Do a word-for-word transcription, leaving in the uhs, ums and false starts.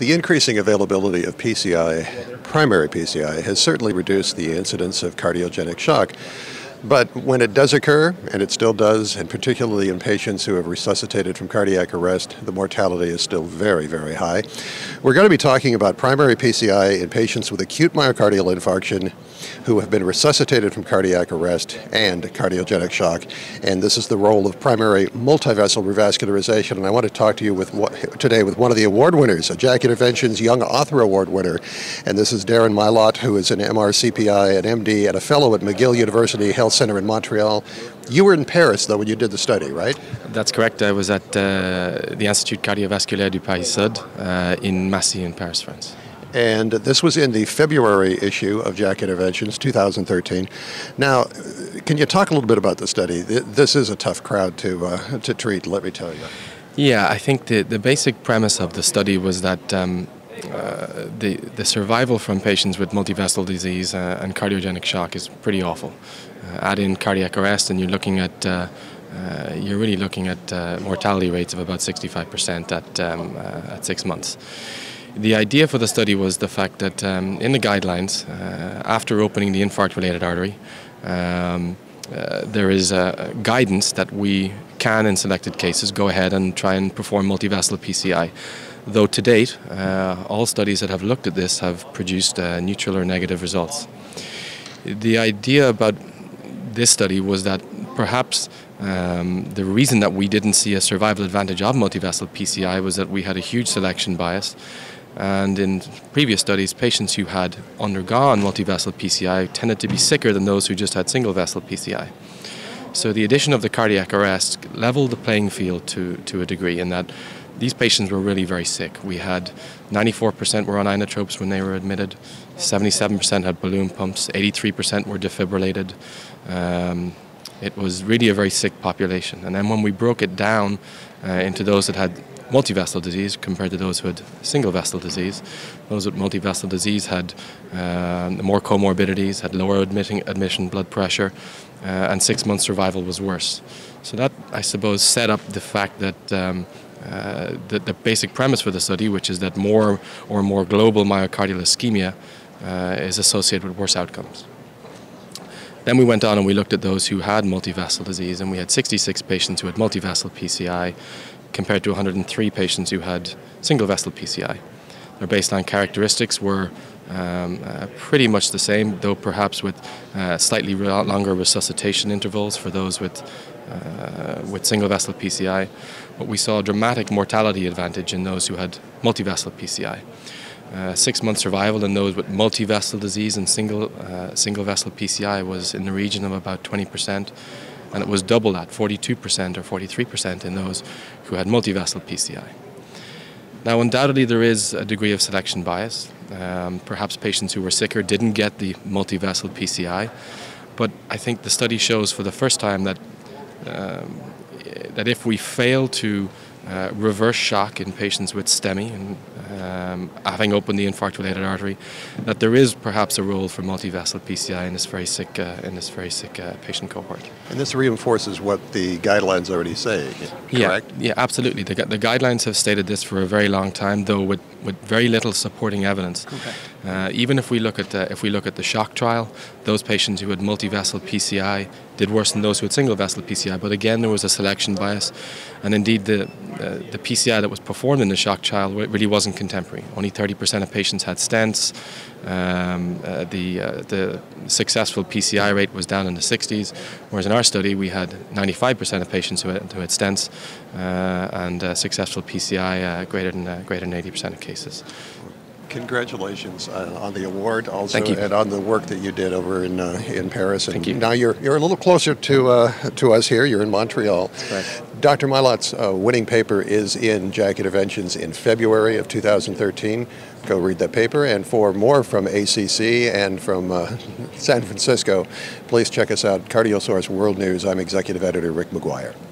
The increasing availability of P C I, primary P C I, has certainly reduced the incidence of cardiogenic shock. But when it does occur, and it still does, and particularly in patients who have resuscitated from cardiac arrest, the mortality is still very, very high. We're going to be talking about primary P C I in patients with acute myocardial infarction who have been resuscitated from cardiac arrest and cardiogenic shock. And this is the role of primary multivessel revascularization. And I want to talk to you with today with one of the award winners, a J A C C Interventions Young Author Award winner. And this is Darren Mylotte, who is an M R C P I, an M D, and a fellow at McGill University Health Centre in Montreal. You were in Paris, though, when you did the study, right? That's correct. I was at uh, the Institut Cardiovasculaire du Paris Sud uh, in Massy in Paris, France. And this was in the February issue of J A C C Interventions, two thousand thirteen. Now, can you talk a little bit about the study? This is a tough crowd to, uh, to treat, let me tell you. Yeah, I think the, the basic premise of the study was that um, uh, the, the survival from patients with multivessel disease uh, and cardiogenic shock is pretty awful. Uh, add in cardiac arrest and you're looking at uh, Uh, you're really looking at uh, mortality rates of about sixty-five percent at, um, uh, at six months. The idea for the study was the fact that um, in the guidelines, uh, after opening the infarct-related artery, um, uh, there is uh, guidance that we can, in selected cases, go ahead and try and perform multivessel P C I. Though to date, uh, all studies that have looked at this have produced uh, neutral or negative results. The idea about this study was that perhaps Um, the reason that we didn't see a survival advantage of multivessel P C I was that we had a huge selection bias, and in previous studies patients who had undergone multivessel P C I tended to be sicker than those who just had single vessel P C I. So the addition of the cardiac arrest leveled the playing field to, to a degree in that these patients were really very sick. We had ninety-four percent were on inotropes when they were admitted, seventy-seven percent had balloon pumps, eighty-three percent were defibrillated. Um, It was really a very sick population. And then when we broke it down uh, into those that had multivessel disease compared to those who had single vessel disease, those with multivessel disease had uh, more comorbidities, had lower admitting, admission blood pressure, uh, and six months survival was worse. So that, I suppose, set up the fact that um, uh, the, the basic premise for the study, which is that more or more global myocardial ischemia uh, is associated with worse outcomes. Then we went on and we looked at those who had multivessel disease, and we had sixty-six patients who had multivessel P C I compared to one hundred and three patients who had single vessel P C I. Their baseline characteristics were um, uh, pretty much the same, though perhaps with uh, slightly longer resuscitation intervals for those with, uh, with single vessel P C I. But we saw a dramatic mortality advantage in those who had multivessel P C I. Uh, six-month survival in those with multivessel disease and single, uh, single vessel P C I was in the region of about twenty percent, and it was double that, forty-two percent or forty-three percent in those who had multivessel P C I. Now, undoubtedly, there is a degree of selection bias. Um, perhaps patients who were sicker didn't get the multivessel P C I, but I think the study shows for the first time that, um, that if we fail to Uh, reverse shock in patients with STEMI and um, having opened the infarct-related artery, that there is perhaps a role for multivessel P C I in this very sick, uh, in this very sick uh, patient cohort. And this reinforces what the guidelines already say, correct? Yeah, yeah, absolutely. The, the guidelines have stated this for a very long time, though with, with very little supporting evidence. Okay. Uh, even if we look at the, if we look at the shock trial, those patients who had multivessel P C I did worse than those who had single vessel P C I, but again there was a selection bias, and indeed the uh, the P C I that was performed in the shock trial really wasn't contemporary. Only thirty percent of patients had stents. Um, uh, the uh, the successful P C I rate was down in the sixties, whereas in our study we had ninety-five percent of patients who had, who had stents uh, and uh, successful P C I uh, greater than uh, greater than eighty percent of cases. Congratulations uh, on the award, also, and on the work that you did over in uh, in Paris. And thank you. Now you're you're a little closer to uh, to us here. You're in Montreal. Right. Doctor Mylotte's uh, winning paper is in J A C C Interventions in February of two thousand thirteen. Go read that paper. And for more from A C C and from uh, San Francisco, please check us out. CardioSource World News. I'm Executive Editor Rick McGuire.